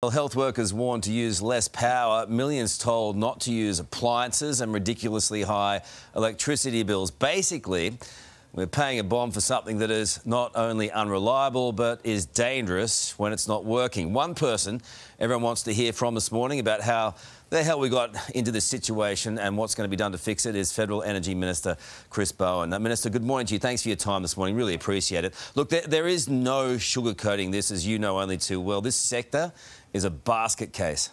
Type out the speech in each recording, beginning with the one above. Well, health workers warned to use less power, millions told not to use appliances and ridiculously high electricity bills. Basically, we're paying a bomb for something that is not only unreliable but is dangerous when it's not working. One person everyone wants to hear from this morning about how the hell we got into this situation and what's going to be done to fix it is Federal Energy Minister Chris Bowen. Now, Minister, good morning to you. Thanks for your time this morning. Really appreciate it. Look, there is no sugarcoating this, as you know only too well. This sector is a basket case.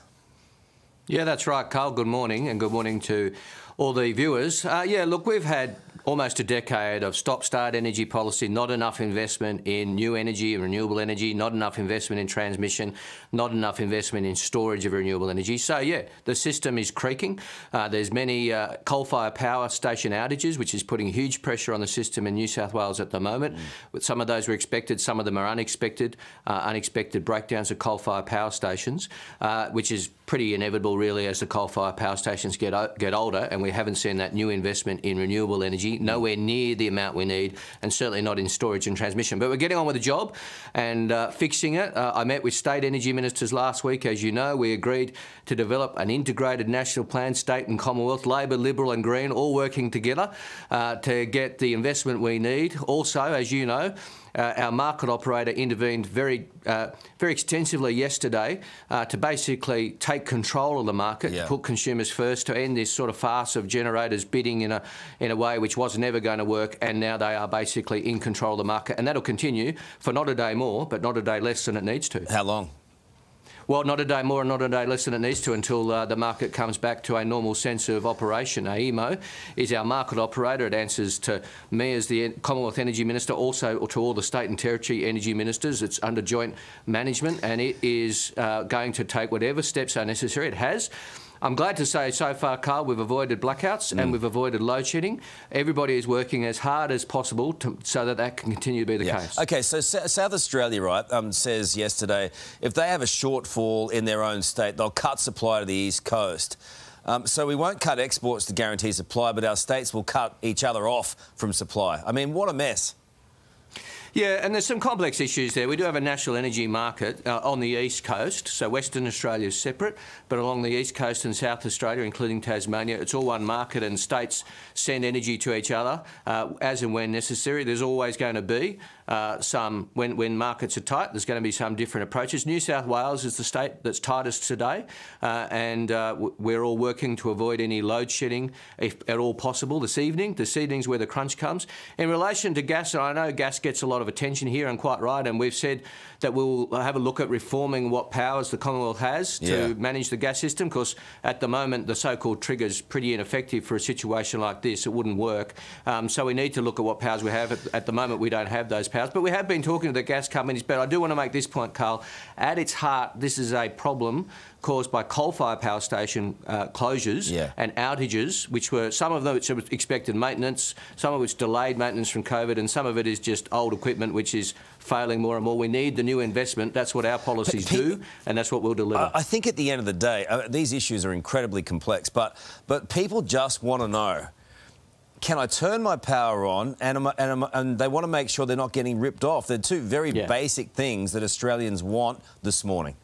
Yeah, that's right, Carl. Good morning, and good morning to all the viewers. Yeah, look, we've had almost a decade of stop-start energy policy, not enough investment in new energy and renewable energy, not enough investment in transmission, not enough investment in storage of renewable energy. So, yeah, the system is creaking. There's many coal-fired power station outages, which is putting huge pressure on the system in New South Wales at the moment. But some of those were expected, some of them are unexpected. Unexpected breakdowns of coal-fired power stations, which is pretty inevitable, really, as the coal-fired power stations get older, and we haven't seen that new investment in renewable energy, nowhere near the amount we need, and certainly not in storage and transmission. But we're getting on with the job and fixing it. I met with state energy ministers last week, as you know. We agreed to develop an integrated national plan, state and Commonwealth, Labor, Liberal and Green, all working together to get the investment we need. Also, as you know, our market operator intervened very extensively yesterday to basically take control of the market, to put consumers first, to end this sort of farce of generators bidding in a way which was never going to work, and now they are basically in control of the market, and that'll continue for not a day more, but not a day less than it needs to. How long? Well, not a day more and not a day less than it needs to until the market comes back to a normal sense of operation. AEMO is our market operator. It answers to me as the Commonwealth Energy Minister, also to all the state and territory energy ministers. It's under joint management, and it is going to take whatever steps are necessary. It has. I'm glad to say so far, Carl, we've avoided blackouts and we've avoided load shedding. Everybody is working as hard as possible so that can continue to be the case. OK, so South Australia, right, says yesterday if they have a shortfall in their own state, they'll cut supply to the East Coast. So we won't cut exports to guarantee supply, but our states will cut each other off from supply. I mean, what a mess. Yeah, and there's some complex issues there. We do have a national energy market on the East Coast, so Western Australia is separate, but along the East Coast and South Australia, including Tasmania, it's all one market, and states send energy to each other as and when necessary. There's always going to be some, when markets are tight, there's going to be some different approaches. New South Wales is the state that's tightest today, and we're all working to avoid any load shedding, if at all possible, this evening. This evening's where the crunch comes. In relation to gas, and I know gas gets a lot of attention here, and quite right, and we've said that we'll have a look at reforming what powers the Commonwealth has to manage the gas system, because at the moment the so-called trigger is pretty ineffective for a situation like this. It wouldn't work. So we need to look at what powers we have. At the moment we don't have those powers, but we have been talking to the gas companies. But I do want to make this point, Carl. At its heart, this is a problem caused by coal-fired power station closures and outages, which were, some of them it's expected maintenance, some of it's delayed maintenance from COVID, and some of it is just old equipment which is failing more and more. We need the new investment. That's what our policies do, and that's what we'll deliver. I think at the end of the day, these issues are incredibly complex, but people just want to know, can I turn my power on? And they want to make sure they're not getting ripped off. They're two very basic things that Australians want this morning.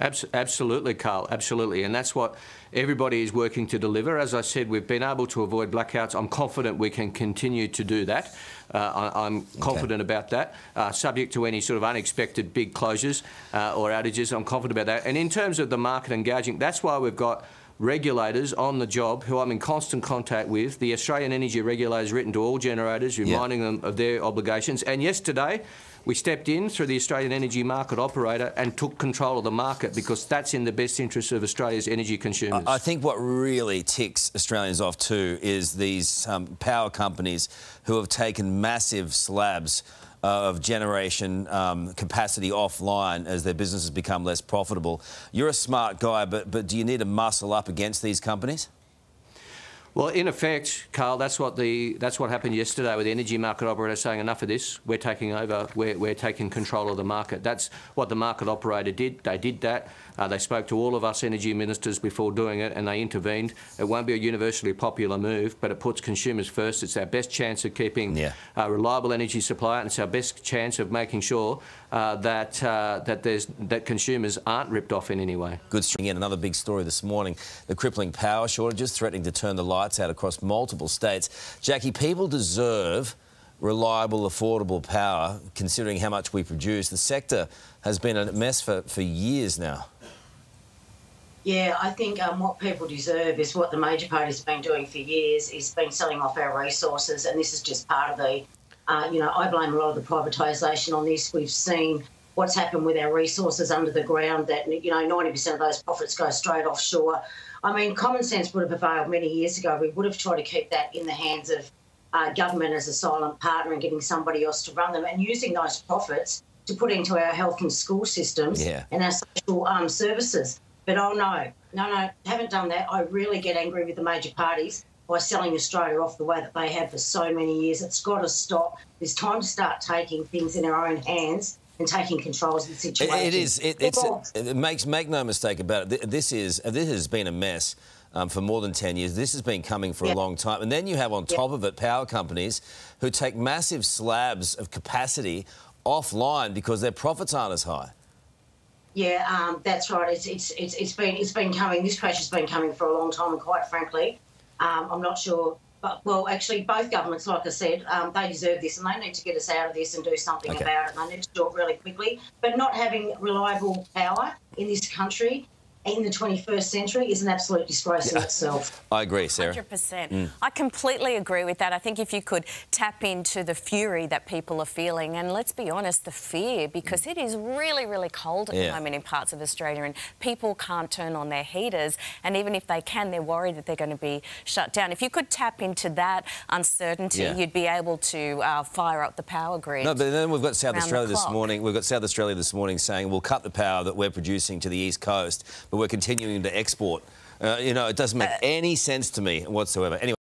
Absolutely, Carl, absolutely. And that's what everybody is working to deliver. As I said, we've been able to avoid blackouts. I'm confident we can continue to do that. I'm confident about that, subject to any sort of unexpected big closures or outages. I'm confident about that. And in terms of the market and gouging, that's why we've got regulators on the job who I'm in constant contact with. The Australian Energy Regulator's written to all generators, reminding them of their obligations. And yesterday, we stepped in through the Australian Energy Market Operator and took control of the market, because that's in the best interest of Australia's energy consumers. I think what really ticks Australians off too is these power companies who have taken massive slabs of generation capacity offline as their businesses become less profitable. You're a smart guy, but do you need to muscle up against these companies? Well, in effect, Carl, that's what happened yesterday with the energy market operator saying, enough of this, we're taking over, we're taking control of the market. That's what the market operator did. They did that. They spoke to all of us energy ministers before doing it, and they intervened. It won't be a universally popular move, but it puts consumers first. It's our best chance of keeping a reliable energy supply, and it's our best chance of making sure that consumers aren't ripped off in any way. Good. Again, another big story this morning, the crippling power shortages threatening to turn the lights out across multiple states. Jackie, people deserve reliable, affordable power, considering how much we produce. The sector has been a mess for years now. Yeah, I think what people deserve is what the major party's been doing for years, is been selling off our resources, and this is just part of the, you know, I blame a lot of the privatisation on this. We've seen what's happened with our resources under the ground, that, you know, 90% of those profits go straight offshore. I mean, common sense would have prevailed many years ago. We would have tried to keep that in the hands of government as a silent partner and getting somebody else to run them, and using those profits to put into our health and school systems and our social services. But oh no, no, haven't done that. I really get angry with the major parties by selling Australia off the way that they have for so many years. It's got to stop. It's time to start taking things in our own hands and taking control of the situation. Make no mistake about it. This has been a mess for more than 10 years. This has been coming for a long time. And then you have on top of it power companies who take massive slabs of capacity offline because their profits aren't as high. Yeah, that's right. It's been coming. This crash has been coming for a long time, and quite frankly, I'm not sure. But, well, actually, both governments, like I said, they deserve this, and they need to get us out of this and do something about it. And they need to do it really quickly. But not having reliable power in this country in the 21st century is an absolute disgrace in itself. I agree, Sarah. 100%. I completely agree with that. I think if you could tap into the fury that people are feeling, and let's be honest, the fear, because it is really, really cold at the moment in parts of Australia, and people can't turn on their heaters, and even if they can, they're worried that they're going to be shut down. If you could tap into that uncertainty, you'd be able to fire up the power grid. No, but then we've got South Australia this morning. We've got South Australia this morning saying we'll cut the power that we're producing to the East Coast, but we're continuing to export. You know, it doesn't make any sense to me whatsoever. Anyway.